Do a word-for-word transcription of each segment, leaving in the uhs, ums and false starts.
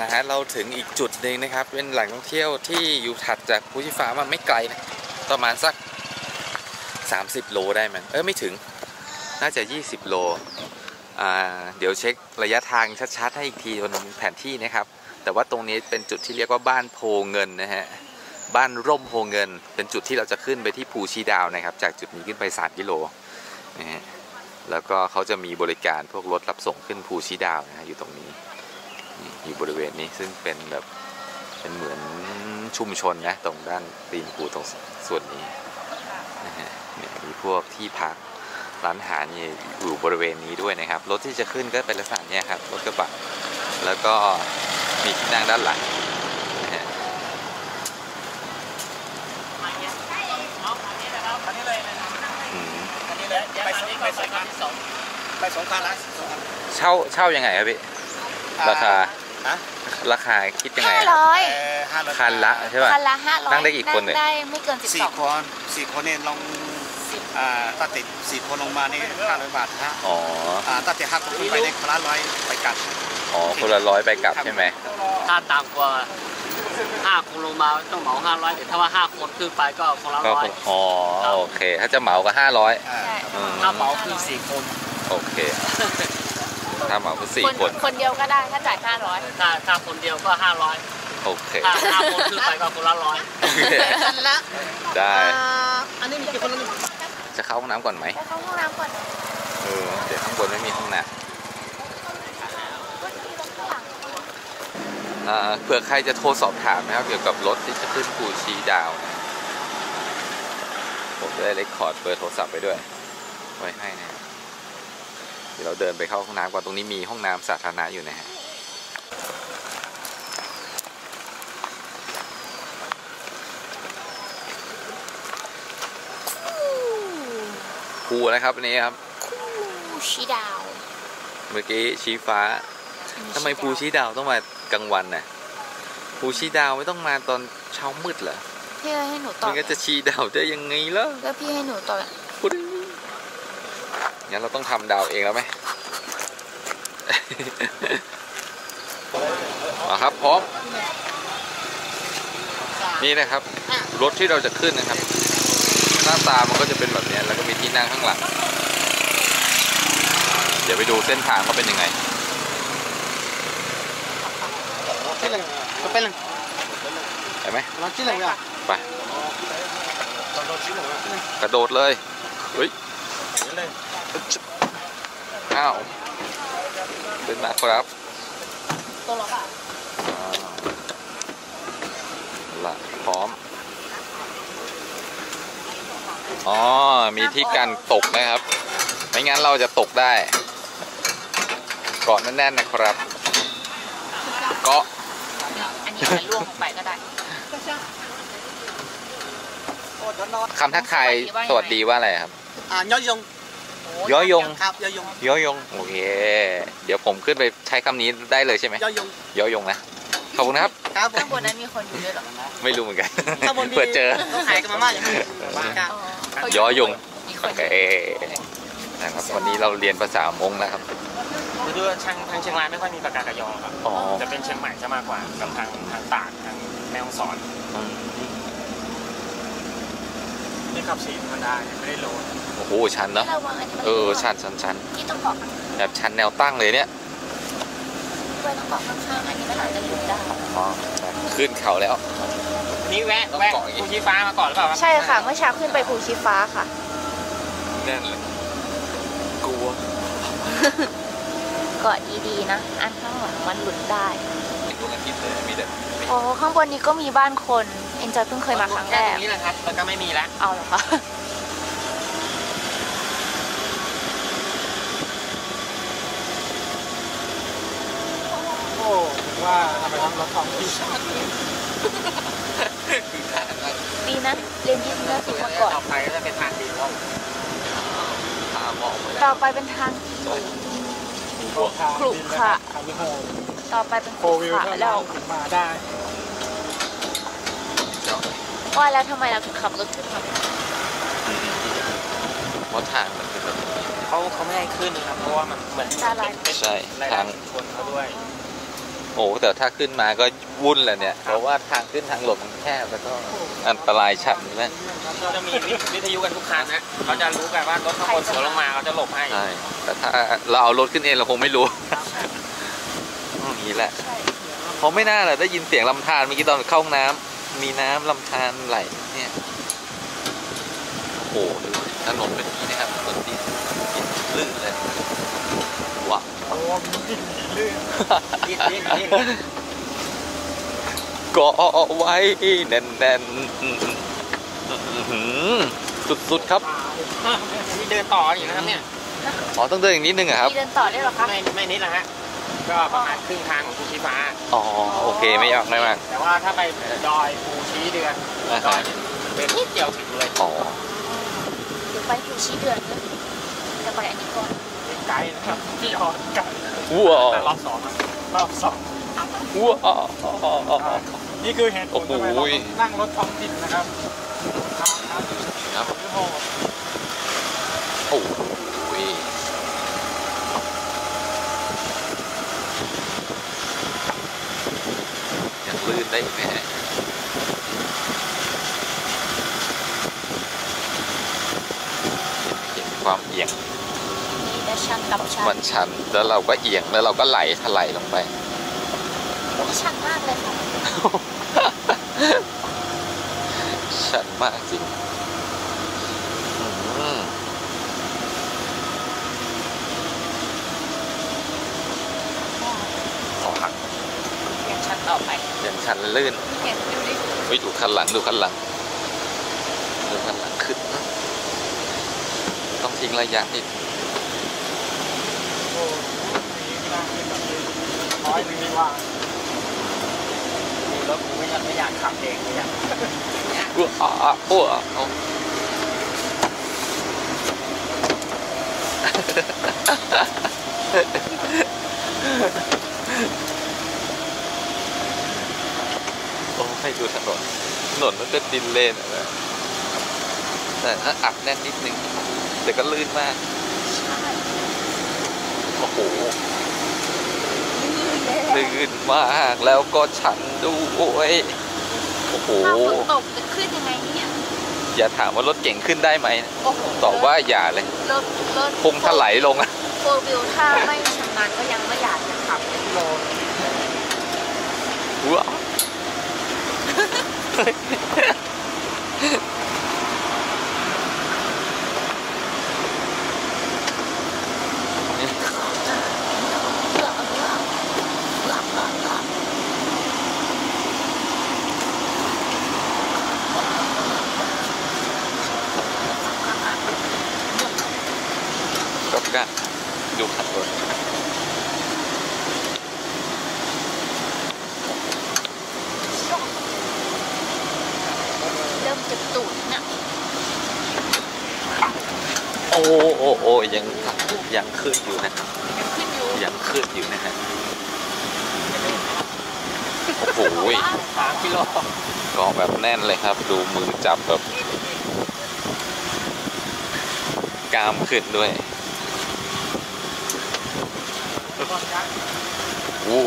นะฮะเราถึงอีกจุดหนึ่งนะครับเป็นแหล่งท่องเที่ยวที่อยู่ถัดจากภูชีฟ้ามาไม่ไกลนะประมาณสักสามสิบโลได้มั้งเออไม่ถึงน่าจะยี่สิบโลอ่าเดี๋ยวเช็คระยะทางชัดๆให้อีกทีบนแผนที่นะครับแต่ว่าตรงนี้เป็นจุดที่เรียกว่าบ้านโพเงินนะฮะบ้านร่มโพเงินเป็นจุดที่เราจะขึ้นไปที่ภูชีดาวนะครับจากจุดนี้ขึ้นไปสามกิโลนะฮะแล้วก็เขาจะมีบริการพวกรถรับส่งขึ้นภูชีดาวนะฮะอยู่ตรงนี้อยู่บริเวณนี้ซึ่งเป็นแบบเป็นเหมือนชุมชนนะตรงด้านตีนภูตรงส่วนนี้นะฮะมีพวกที่พักร้านอาหารอยู่บริเวณนี้ด้วยนะครับรถที่จะขึ้นก็เป็นลักษณะนี้ครับรถกระบะแล้วก็มีที่นั่งด้านหลังนะฮะไปสองไปสองคันละเช่าเช่ายังไงครับพี่ราคาราคาคิดยังไงห้าร้อยคันละใช่ป่ะคันละห้าร้อยนั่งได้กี่คนเนี่ยได้ไม่เกินสิบสองคนสี่คนเนี่ยลองตัดติดสี่คนลงมานี่ห้าร้อยบาทฮะอ๋อตัดติดห้าคนไปในคนละร้อยไปกลับอ๋อคนละร้อยไปกลับใช่ไหมถ้าต่ำกว่าห้าคนลงมาต้องเหมาห้าร้อยแต่ถ้าว่าห้าคนขึ้นไปก็คนละร้อยอ๋อโอเคถ้าจะเหมาก็ห้าร้อยถ้าเหมาคือสี่คนโอเคถ้าเหมาก็สี่คนคนเดียวก็ได้ถ้าจ่ายห้าร้อยถ้าถ้าคนเดียวก็ห้าร้อยโอเคถ้าห้าคนขึ้นไปก็คนละร้อยได้อันนี้มีกี่คนแล้วจะเข้าห้องน้ำก่อนไหมเข้าห้องน้ำก่อนเออเดี๋ยวข้างบนไม่มีห้องน้ำเผื่อใครจะโทรสอบถามนะครับเกี่ยวกับรถที่จะขึ้นภูชีดาวนะผมได้เรคคอร์ดเบอร์โทรศัพท์ไปด้วยไว้ให้นะเดี๋ยวเราเดินไปเข้าห้องน้ำก่อนตรงนี้มีห้องน้ำสาธารณะอยู่นะฮะภูนะครับอันนี้ครับภูชีดาวเมื่อกี้ชี้ฟ้าทำไมภูชีดาวต้องมากลางวันน่ะภูชีดาวไม่ต้องมาตอนเช้ามืดเหรอพี่ให้หนูต่อมันก็จะชี้ดาวได้ยังไงล่ะแล้วพี่ให้หนูต่อปุ๊ดงั้นเราต้องทำดาวเองแล้วไหม มาครับพร้อมนี่นะครับรถที่เราจะขึ้นนะครับหน้าตามันก็จะเป็นแบบนี้แล้วก็มีที่นั่งข้างหลังเดี๋ยวไปดูเส้นทางว่าเป็นยังไงไปเลยไปเลยไปไหมไปกระโดดเลยเฮ้ยอ้าวเป็นมาครับละพร้อมอ๋อมีที่กันตกนะครับไม่งั้นเราจะตกได้เกาะแน่นๆนะครับเกาะล่วงไปก็ได้คำทักทายสวัสดีว่าอะไรครับย้อยยงย้อยยงครับย้อยยงย้อยยงโอเคเดี๋ยวผมขึ้นไปใช้คำนี้ได้เลยใช่ไหมย้อยยงย้อยยงนะขอบคุณนะครับข้างบนนั้นมีคนอยู่ด้วยหรอไม่รู้เหมือนกันเผื่อเจอขายกันมาบ้างย้อยยงโอเคนะครับวันนี้เราเรียนภาษามงนะครับดูทางทางเชียงรายไม่ค่อยมีปากกากะยอครับจะเป็นเชียงใหม่จะมากกว่ากับทางทางตากทางแม่ฮ่องสอนนี่ขับสีธรรมดาไม่ได้โลดโอ้โหชันเนาะเออชันชันชันแบบชันแนวตั้งเลยเนี่ยต้องเกาะข้างๆอันนี้ก็อาจจะหยุดได้ขึ้นเขาแล้วนี่แวะแวะภูชีฟ้ามาก่อนหรือเปล่าใช่ค่ะเมื่อเช้าขึ้นไปภูชีฟ้าค่ะแน่นเลยกลัวเกาะดีๆนะอันข้างหลังมันหลุดได้ดวงอาทิตย์เลยมีแต่โอ้ข้างบนนี้ก็มีบ้านคนเอ็นจอยเพิ่งเคยมาครั้งแรกตรงนี้แหละครับแล้วก็ไม่มีแล้วเอาเหรอคะโอ้ว่าทำไมทำรถของพี่ชาติดีนะเรียนที่นี่สุดมาก่อนต่อไปก็จะเป็นทางดีแล้วต่อไปเป็นทางขลุกค่ะต่อไปเป็นโควิดแล้วมาได้ว่าแล้วทำไมเราถึงขับรถขึ้นมาเพราะทางมันเป็นแบบนี้เขาเขาไม่ให้ขึ้นครับเพราะว่ามันเหมือนใช่ทางชนเขาด้วย โอ้แต่ถ้าขึ้นมาก็วุ่นแหละเนี่ยเพราะว่าทางขึ้นทางหลบมันแคบแล้วก็อันตรายชัดเลยเขาจะมีวิทยุกันทุกคันนะเขาจะรู้กันว่ารถข้างบนสวนลงมาเขาจะหลบให้แต่ถ้าเราเอารถขึ้นเองเราคงไม่รู้นี่แหละเขาไม่น่าเลยได้ยินเสียงลำธารเมื่อกี้ตอนเข้าห้องน้ำมีน้ำลำธารไหลเนี่ยโอ้ถนนเป็นนี้นะครับถนนดินลื่นเลยว้าวลื่นเกาะไว้แน่นๆสุดๆครับมีเดินต่ออยู่นะครับเนี่ยอ๋อต้องเดินอย่างนิดนึงครับมีเดินต่อได้หรอครับไม่ไม่นิดนะฮะก็ประมาณครึ่งทางของภูชีฟ้าอ๋อโอเคไม่ยากไม่มากแต่ว่าถ้าไปดอยภูชีเดือนดอยเป็นนิดเดียวถึงเลยอ๋อเดี๋ยวไปภูชีเดือนเลยจะไปอันนี้ก่อนไกลนะครับพี่ออนไกลว้าวรอบสองรอบสองว้าวนี่คือเหตุผลที่เรานั่งรถท้องถิ่นนะครับครับโอ้ยลื่นได้แม่เห็นความเอียงมันชันแล้วเราก็เอียงแล้วเราก็ไหลถลายลงไปชันมากเลยค่ะชันมากจริงอย่างชันลื่นไปดูคันหลังดูคันหลังดูคันหลังขึ้นต้องทิ้งระยะนิดน้อยหนึ่งไม่ว่าดูแล้วกูไม่อยากไม่อยากขับเองเลยอ่ะกูอ่ะอ่ะกูอ่ะให้ดูถนนถนนมันเป็นดินเลนนะแต่ถ้าอับแน่นนิดนึงแต่ก็ลื่นมากโอ้โหลื่นมากแล้วก็ฉันดูโอ้ยโอ้โหตกจะขึ้นยังไงเนี่ยอย่าถามว่ารถเก่งขึ้นได้ไหมตอบว่าอย่าเลยคงถลายลงอะโฟล์วิวถ้าไม่ชำนาญก็ยังไม่อยากจะขับโลว้าก็กะดูขับรถโอ้โอ้โอ้ยังยังขึ้นอยู่นะยังขึ้นอยู่นะฮะโอ้โหสามกิโลก็แบบแน่นเลยครับดูมือจับแบบกล้ามขึ้นด้วยโอ้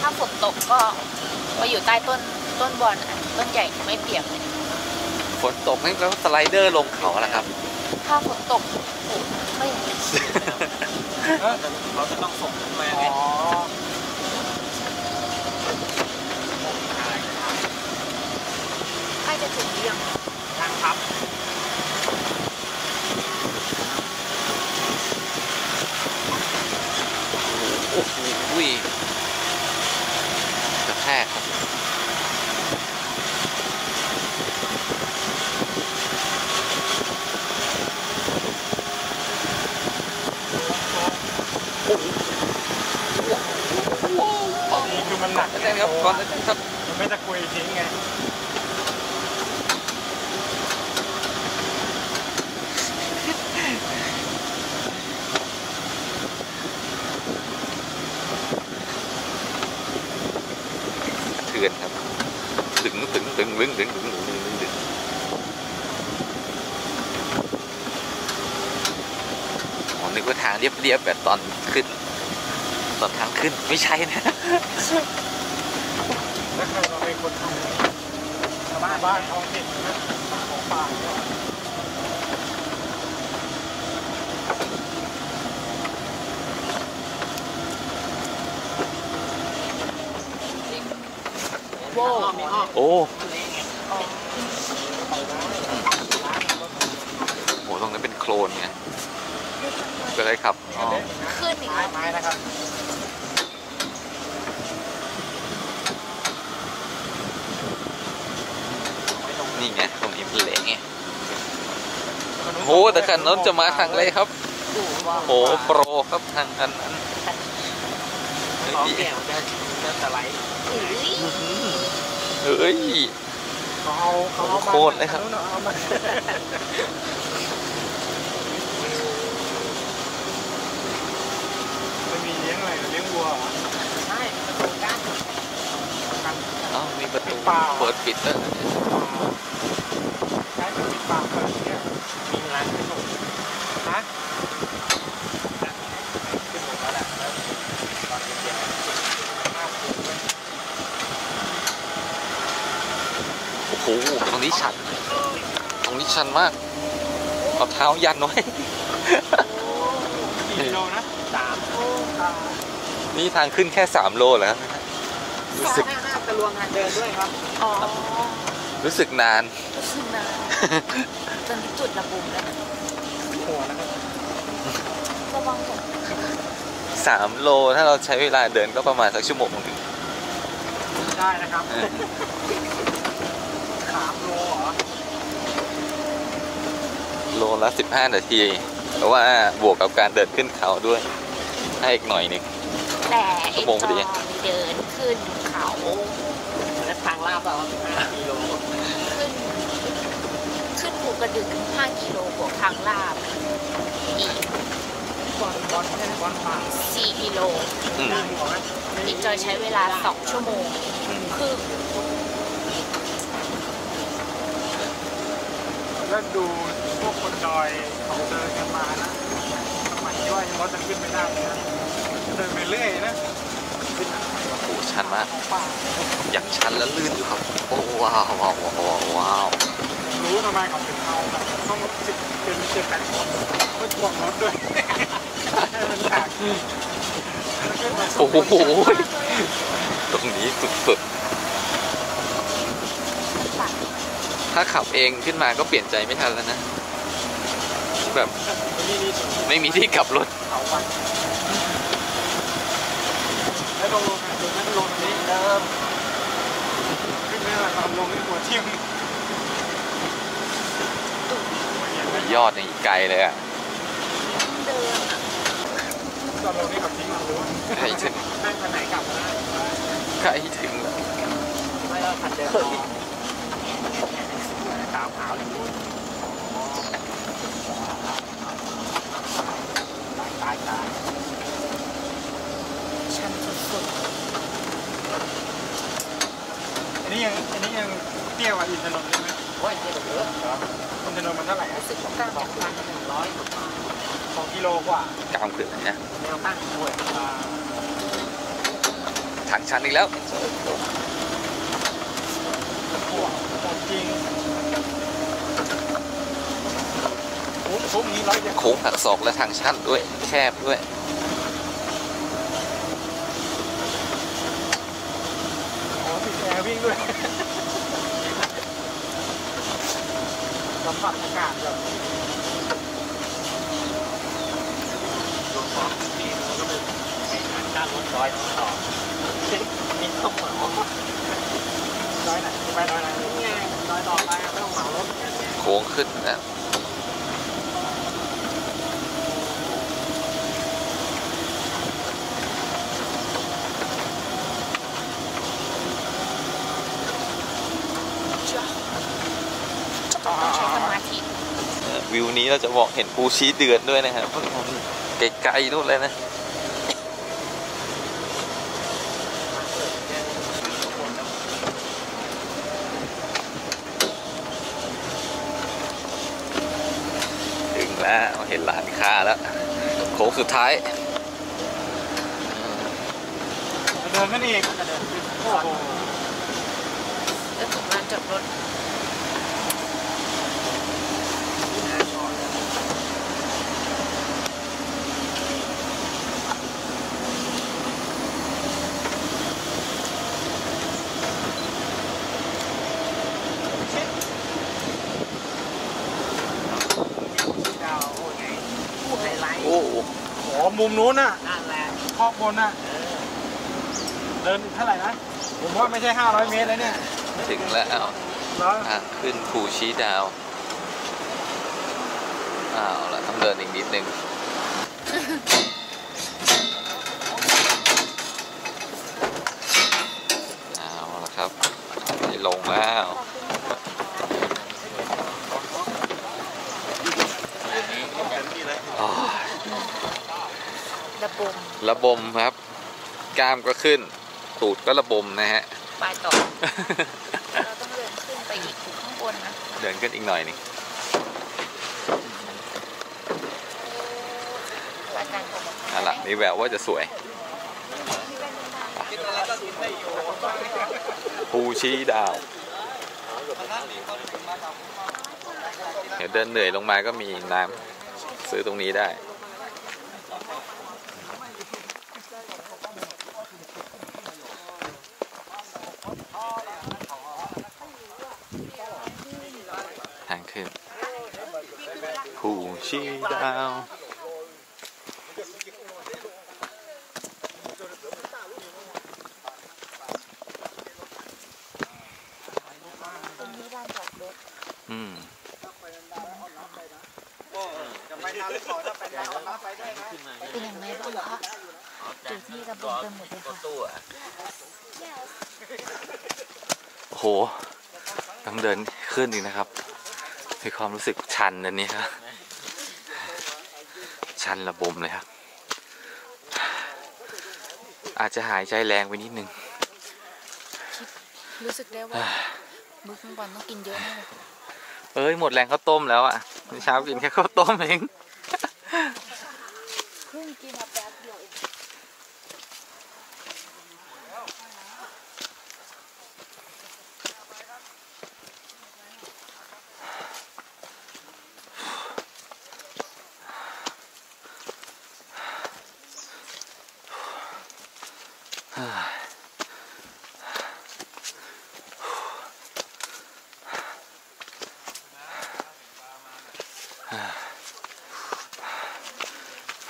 ถ้าฝนตกก็มาอยู่ใต้ต้นต้นบอนต้นใหญ่ไม่เปียกเลยฝนตกนี่แล้วสไลเดอร์ลงเขาแหละครับถ้าฝนตกไม่เราจะต้องส่งแม่ใกล้จะถึงเรียงทางครับโอ้โหกระแทกครับมันหนักใช่ครับก่อนจะไม่จะคุยทิ้งไงเถื่อนครับดึงดึงดึงดึงดึงดึงดึงนึกว่าทางเรียบๆแบบตอนขึ้น ตอนทางขึ้นไม่ใช่นะแล้วใครเราเป็นคนทำชาวบ้านบ้านท้องถิ่นนะของป่าโอ้โหตรงนี้เป็นโคลนไงก็เลยขับขึ้นอีกไม้นะครับนี่ไงตรงนี้เป็นเหลงไงโหแต่คันนั้นจะมาทางเลยครับโอ้โปรครับทางอันนั้นของแก้วจะสไลด์เฮ้ยโคตรเลยครับมันมีเลี้ยงอะไรเลี้ยงวัวใช่ประตูกั้นอ๋อมีประตูเปิดปิดนะใช่เปิดปิดปากอะไรเนี่ยมีร้านขนมนะโอ้โหตรงนี้ชันตรงนี้ชันมากเอาเท้ายันไว้สี่โลนะสามโลนี่ทางขึ้นแค่สามโลแล้วรู้สึกตะลวงงานเดินด้วยครับอ๋อรู้สึกนานรู้สึกนานจนจุดระบุมแล้วหัวนะครับระวังตกสามโลถ้าเราใช้เวลาเดินก็ประมาณสักชั่วโมงนึงได้นะครับโลละสิบห้านาทีแต่ว่าบวกกับการเดินขึ้นเขาด้วยให้อีกหน่อยหนึ่งแต่ไอ้จอเดินขึ้นเขาและทางลาบเอาห้ากิโลขึ้นขึ้นภูกระดึงห้ากิโลบวกทางลาบอีกบอลบอลแค่บอลป่าสี่กิโลอีกจอยใช้เวลาสองชั่วโมงครึ่งแล้วดูพวกคนดอยเขาเดินกันมานะสมัยย่อยเขาจะขึ้นไปได้นะเดินไปเรื่อยนะโอ้โหชันมากอย่างชันและลื่นอยู่ครับโอ้ว้าวว้าวว้าวรู้ทำไมเขาถึงเอาแบบต้องจิบเป็นเจ็บแปดคนไม่ถ่วงรถด้วยโอ้โหตรงนี้สุดถ้าขับเองขึ้นมาก็เปลี่ยนใจไม่ทันแล้วนะแบบไม่มีที่กลับรถแล้วลงลงนั่นลงนี้เริ่มขึ้นไม่ได้ตอนลงนี่หัวทิ่มยอดนี่ไกลเลยอ่ะตอนลงนี่ขับทิ้งรู้ใครถึงนั่งไปไหนกลับได้ใครถึงไม่เราขัดเดินขาวๆอยู่ตายตายชันสุดๆอันนี้ยังอันนี้ยังเตี้ยกว่าอินทนนท์ใช่ไหมโอ้ยเตี้ยกว่าเยอะอินทนนท์มันเท่าไหร่สิบสองพันสองพันหนึ่งร้อยสองกิโลกว่ากลางคืนนะแนวตั้งด้วยทางชันอีกแล้วจริงโค้งหักศอกและทางชันด้วยแคบด้วยโอ้ติดแอร์วิ่งด้วยสัมผัสอากาศแบบรถสองปีแล้วก็เป็นการรถร้อยสองมีต้องเหมาร้อยไหนไปร้อยไหนง่ายร้อยต่อไปต้องเหมารถโค้งขึ้นนะวิวนี้เราจะมองเห็นภูชีเดือดด้วยนะครับไกลๆนู่นเลยนะถึงแล้วเห็นร้านค้าแล้วโค้งสุดท้าย ดินขึ้นอีกโอ้โหจะถึงลานจอดรถมุมนู้นน่ะข้อบนน่ะเดินเท่าไหร่นะผมว่าไม่ใช่ห้าร้อยเมตรเลยเนี่ยถึงแล้วอ่ะขึ้นภูชี้ดาวอ้าวแล้วต้องเดินอีกนิดนึงอ้าวแล้วครับลงแล้วระบมระบมครับกล้ามก็ขึ้นตูดก็ระบมนะฮะไปต่อเราต้องเดินขึ้นไปอีกข้างบนนะเดินขึ้นอีกหน่อยนึงอ่ะล่ะมีแววว่าจะสวยภูชี้ดาวเดี๋ยวเดินเหนื่อยลงมาก็มีน้ำซื้อตรงนี้ได้ภูชี้ดาวอืมเป็นยังไงบ้างคะจุดที่กระบวนหมดเลยค่ะโอ้โหต้องเดินขึ้นอีกนะครับมีความรู้สึกชันอันนี้ครับชันระบมเลยครับอาจจะหายใจแรงไปนิดนึงรู้สึกได้ว่ามื้อกลางวันต้องกินเยอะมากเอ้ยหมดแรงข้าวต้มแล้วอ่ะเช้ากินแค่ข้าวต้มเองเพิ่งกินมาแป๊บเดียวเอง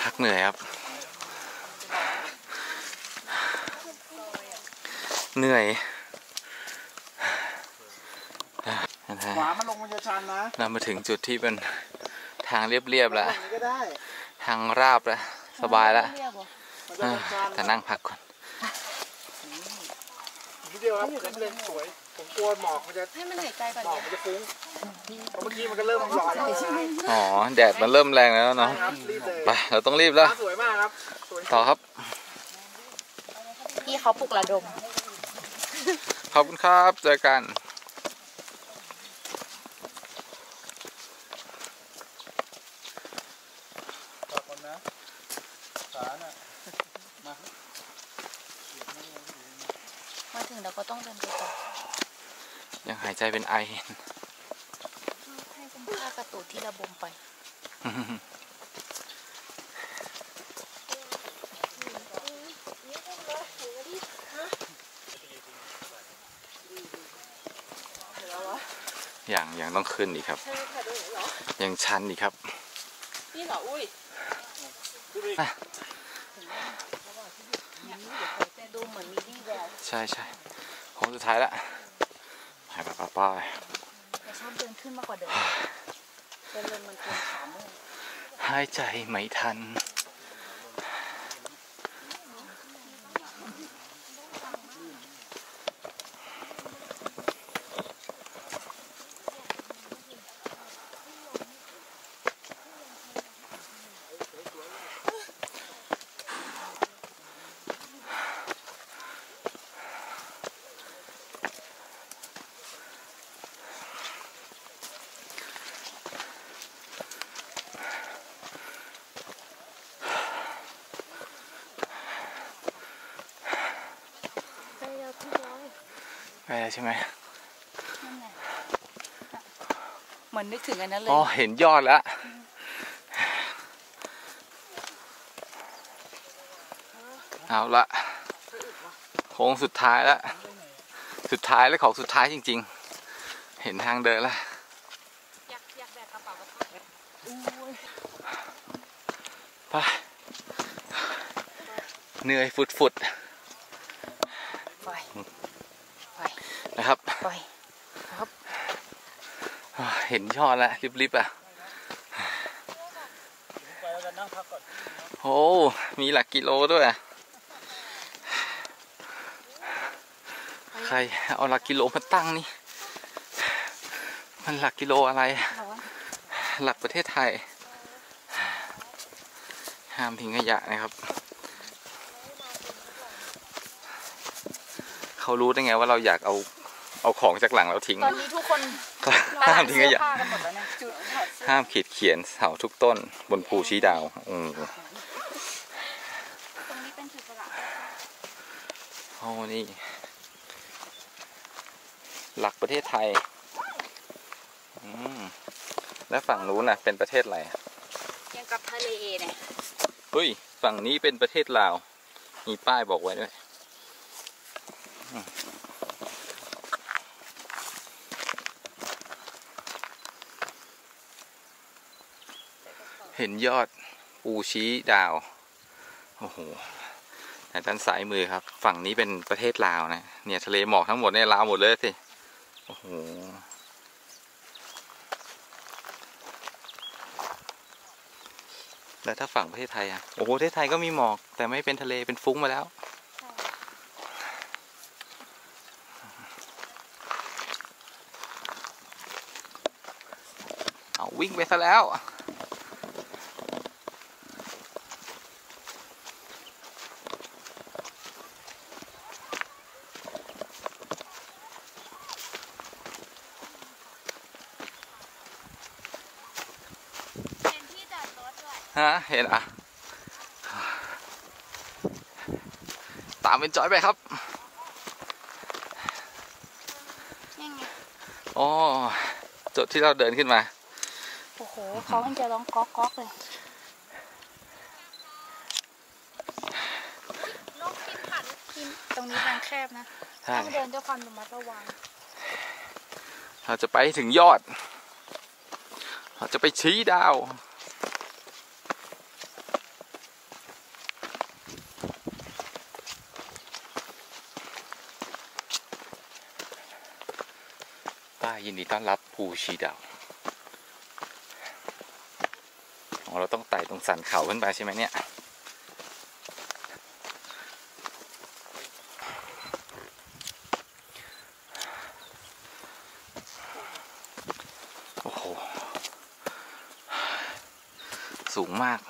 พักเหนื่อยครับเหนื่อยขวามันลงมันจะชันนะเรามาถึงจุดที่เป็นทางเรียบๆแล้วทางราบแล้วสบายแล้วแต่นั่งพักก่อนเดียวครับขึ้นเลนสวยผมกลัวหมอกมันจะให้มันหายใจก่อนหมอกมันจะฟุ้งเพราะเมื่อกี้มันก็เริ่มร้อนแล้วอ๋อแดดมันเริ่มแรงแล้วเนาะไปเราต้องรีบแล้วสวยมากครับต่อครับพี่เขาปลุกระดมขอบคุณครับเจอกันขอบคุณนะสารน่ะมามาถึงเราก็ต้องเดินไปต่อยังหายใจเป็นไอเห็นให้เป็นผ้ากระตุกที่ระบมไปอย่างยังต้องขึ้นอีกครับยังชันอีกครับนี่เหรออุ้ยใช่ใช่คงสุดท้ายละหายไปป้าป้าแต่ชอบเดินขึ้นมากกว่าเดินเดินเลยมันเกินขามือหายใจไม่ทัน ไปแล้วใช่ไหมเหมือนนึกถึงอันนั้นเลยอ๋อเห็นยอดแล้วเอาละโค้งสุดท้ายแล้วสุดท้ายแล้วของสุดท้ายจริงๆเห็นทางเดินแล้วอยากอยากแบกกระเป๋าไปไปเหนื่อยฟุดฟุดนะครับเห็นยอดแล้วริบๆอ่ะโอ้มีหลักกิโลด้วยใครเอาหลักกิโลมาตั้งนี่มันหลักกิโลอะไรหลักประเทศไทยห้ามทิ้งขยะนะครับเขารู้ได้ไงว่าเราอยากเอาเอาของจากหลังเราทิ้งตอนนี้ทุกคนห้ามทิ้งขยะห้ามขีดเขียนเสาทุกต้นบนภูชี้ดาวอือโอ้นี่หลักประเทศไทยอืมและฝั่งนู้นน่ะเป็นประเทศอะไรยังกับทะเลเนี่ยเฮ้ยฝั่งนี้เป็นประเทศลาวมีป้ายบอกไว้ด้วยเห็นยอดปูชี้ดาวโอ้โหด้านซ้ายมือครับฝั่งนี้เป็นประเทศลาวนะเนี่ยทะเลหมอกทั้งหมดเนี่ยลาวหมดเลยสิโอ้โหแล้วถ้าฝั่งประเทศไทยอ่ะโอ้โหประเทศไทยก็มีหมอกแต่ไม่เป็นทะเลเป็นฟุ้งมาแล้วเอาวิ่งไปซะแล้วเห็นอ่ะตามเป็นจอยไปครับอ๋อจุดที่เราเดินขึ้นมาโอ้โหเขาจะร้องก๊อกก๊อกเลยนกกินผัดกินตรงนี้ทางแคบนะต้องเดินด้วยความระมัดระวังเราจะไปถึงยอดเราจะไปชี้ดาวยินดีต้อนรับภูชีดาวอ๋อเราต้องไต่ตรงสันเขาขึ้นไปใช่ไหมเนี่ยโอ้โหสูงมาก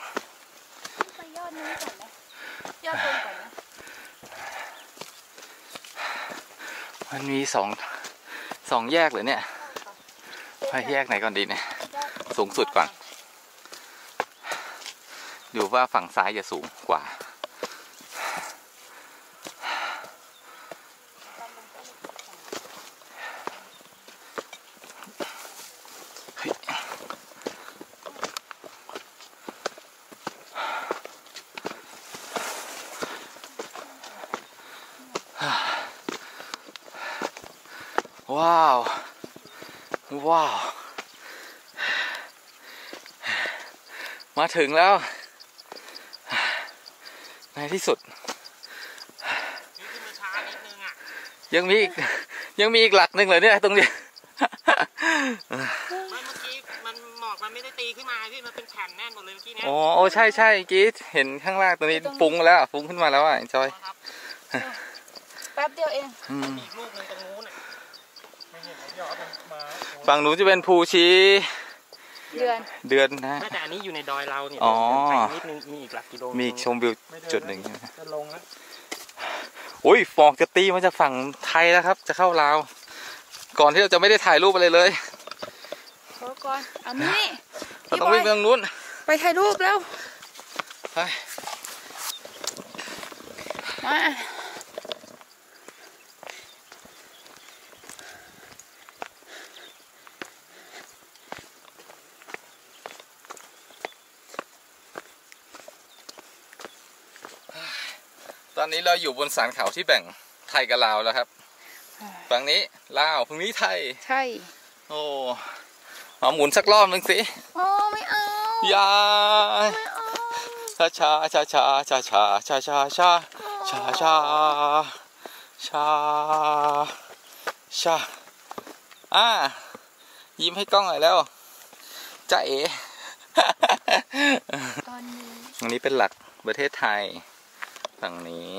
ไปยอดนี้ก่อนไหมยอดตรงก่อนนะมันมีสองสองแยกเลยเนี่ยไปแยกไหนก่อนดีเนี่ยสูงสุดก่อนดูว่าฝั่งซ้ายจะสูงกว่าว้าว ว้าว มาถึงแล้วในที่สุดยังมีอีกยังมีอีกหลักหนึ่งเหรอเนี่ยตรงนี้เมื่อกี้มันหมอกมันไม่ได้ตีขึ้นมาพี่มันเป็นแผ่นแน่นหมดเลยเมื่อกี้เนี่ยอ๋อใช่ใช่กี้เห็นข้างล่างตรงนี้ฟุ้งแล้วฟุ้งขึ้นมาแล้วอ่ะจอยแป๊บเดียวเองมีลูกนึงตรงนู้นอ่ะฝั่งหนูจะเป็นภูชี้เดือนเดือนนะแต่อันนี้อยู่ในดอยเราเนี่ยอ๋อนิดนึงมีอีกหลักกิโลมีชมวิวจุดหนึ่งจะลงแล้วโอ้ยฟองจะตีมันจะฝั่งไทยแล้วครับจะเข้าลาวก่อนที่เราจะไม่ได้ถ่ายรูปอะไรเลยขอก่อนอันนี้เราต้องวิ่งไปทางนู้นไปถ่ายรูปแล้วไปมา ตอนนี้เราอยู่บนสันเขาที่แบ่งไทยกับลาวแล้วครับฝั่งนี้ลาวฝั่งนี้ไทยใช่โอ้เอาหมุนสักรอบหนึ่งสิโอ้ไม่เอาอย่าช้าช้าช้าช้าช้าช้าช้าช้าช้าช้าช้าช้าช้าอ่ายิ้มให้กล้องหน่อยแล้วจ้าเอ๋ตอนนี้อันนี้เป็นหลักประเทศไทยฝั่งนี้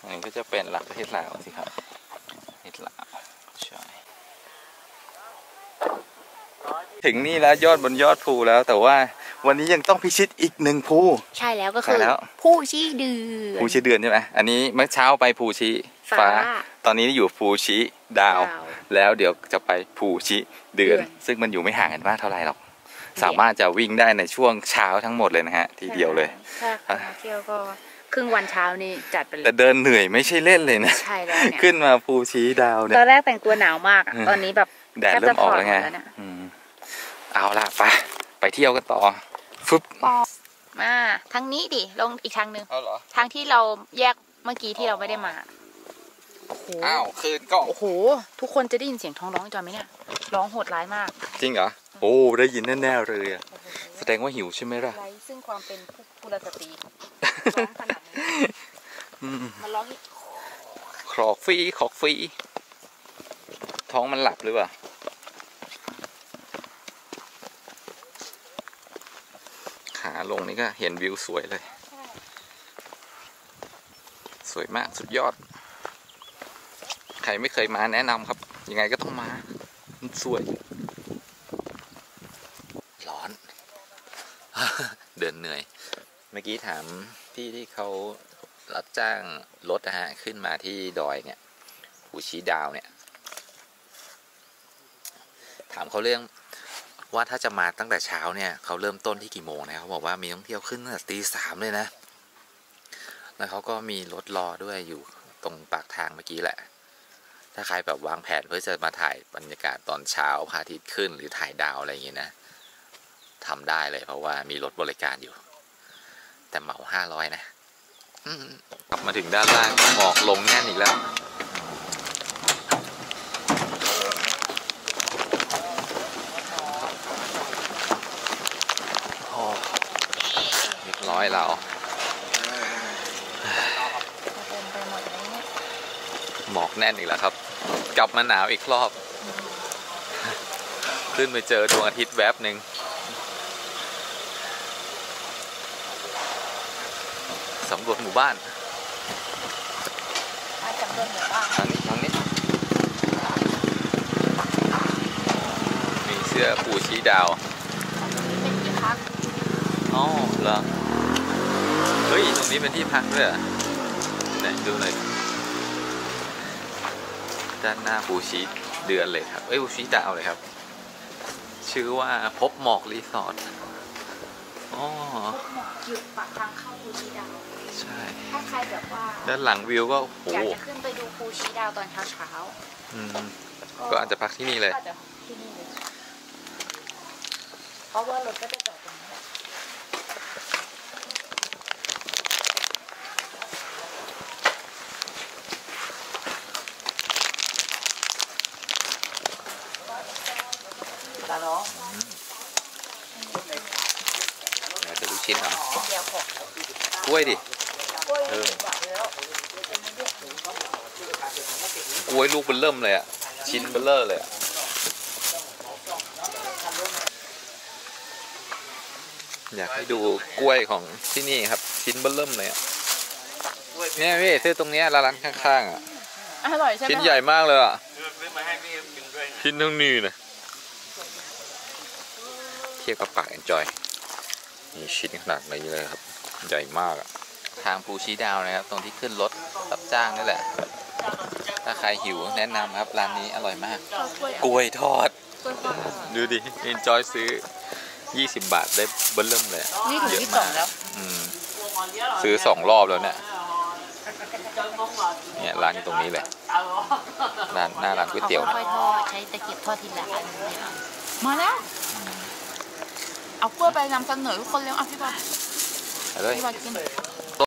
อันนี้ก็จะเป็นหลักประเทศลาวสิครับประเทศลาวใช่ถึงนี่แล้วยอดบนยอดภูแล้วแต่ว่าวันนี้ยังต้องพิชิตอีกหนึ่งภูใช่แล้วก็คือภูชี้เดือนภูชี้เดือนใช่ไหมอันนี้เมื่อเช้าไปภูชี้ฟ้าตอนนี้อยู่ภูชี้ดาวแล้วเดี๋ยวจะไปภูชี้เดือนซึ่งมันอยู่ไม่ห่างกันมากเท่าไหร่หรอกสามารถจะวิ่งได้ในช่วงเช้าทั้งหมดเลยนะฮะทีเดียวเลยถ้าเที่ยวก็ครึ่งวันเช้านี่จัดไปเลยแต่เดินเหนื่อยไม่ใช่เล่นเลยนะใช่แล้วขึ้นมาภูชี้ดาวเนี่ยตอนแรกแต่งตัวหนาวมากตอนนี้แบบแดดเริ่มออกแล้วไงเอาล่ะไปไปเที่ยวกันต่อฟึบมาทางนี้ดิลงอีกทางหนึ่งทางที่เราแยกเมื่อกี้ที่เราไม่ได้มาอ้าวคืนก็โอ้โหทุกคนจะได้ยินเสียงท้องร้องจอยไหมเนี่ยร้องโหดร้ายมากจริงเหรอโอ้ได้ยินแน่ๆเลยอ่ะแสดงว่าหิวใช่ไหมล่ะซึ่งความเป็นกุลสตรีร้องขนาดนี้มันร้องขอกฟีขอกฟีท้องมันหลับหรือเปล่าขาลงนี่ก็เห็นวิวสวยเลยสวยมากสุดยอดใครไม่เคยมาแนะนำครับยังไงก็ต้องมามันสวยร้อน เดินเหนื่อยเมื่อกี้ถามพี่ที่เขารับจ้างรถนะฮะขึ้นมาที่ดอยเนี่ยภูชี้ดาวเนี่ยถามเขาเรื่องว่าถ้าจะมาตั้งแต่เช้าเนี่ยเขาเริ่มต้นที่กี่โมงนะเขาบอกว่ามีนักท่องเที่ยวขึ้นตั้งแต่ตีสามเลยนะแล้วเขาก็มีรถรอด้วยอยู่ตรงปากทางเมื่อกี้แหละถ้าใครแบบวางแผนเพื่อจะมาถ่ายบรรยากาศตอนเช้าพระอาทิตย์ขึ้นหรือถ่ายดาวอะไรอย่างงี้นะทำได้เลยเพราะว่ามีรถบริการอยู่แต่เหมาห้าร้อยนะกลับมาถึงด้านล่างออกลงแน่นอีกแล้วร้อยเราหมอกแน่นอีกแล้วครับกลับมาหนาวอีกรอบขึ้นไปเจอดวงอาทิตย์แวบหนึ่งสำรวจหมู่บ้านทางนี้ทางนี้มีเสื้อปูชี้ดาวอ๋อเหรอเฮ้ยตรงนี้เป็นที่พักด้วยไหนดูหน่อยด้านหน้าภูชี้เดือนเลยครับเอ้ยภูชี้ดาวเลยครับชื่อว่าพบหมอกรีสอร์ทอ๋อพบหมอกอยู่ปากทางเข้าภูชี้ดาวใช่ถ้าใครแบบว่าด้านหลังวิวก็โอ้โหอยากจะขึ้นไปดูภูชี้ดาวตอนเช้าเช้าอืมก็อาจจะพักที่นี่เลยเพราะว่ารถก็จะจอดตรงนี้เราจะลูกชิ้นเหรอกล้วยดิเออกล้วยลูกเป็นเริ่มเลยอ่ะชิ้นเป็นเล่อเลยอ่ะอยากให้ดูกล้วยของที่นี่ครับชิ้นเป็นเริ่มเลยอ่ะเนี่ยพี่ซื้อตรงนี้ร้านข้างๆอ่ะชิ้นใหญ่มากเลยอ่ะชิ้นเท่านี้นะเทียบกับปากแอนจอยมีชิ้นขนาดนี้เลยครับใหญ่มากอะทางภูชี้ดาวนะครับตรงที่ขึ้นรถรับจ้างนี่แหละถ้าใครหิวแนะนำครับร้านนี้อร่อยมากกล้วยทอดดูดิแอนจอยซื้อยี่สิบบาทได้เบิ้ลเริ่มเลยนี่ถึงที่สองแล้วซื้อสองรอบแล้วเนี่ยเนี่ยร้านตรงนี้เลยร้านหน้าร้านก๋วยเตี๋ยวกล้วยทอดใช้ตะเกียบทอดทีละอันมาแล้วเอากล้วยไปนำเสนอทุกคนเลี้ยงอภิบาลอภิบาลกิน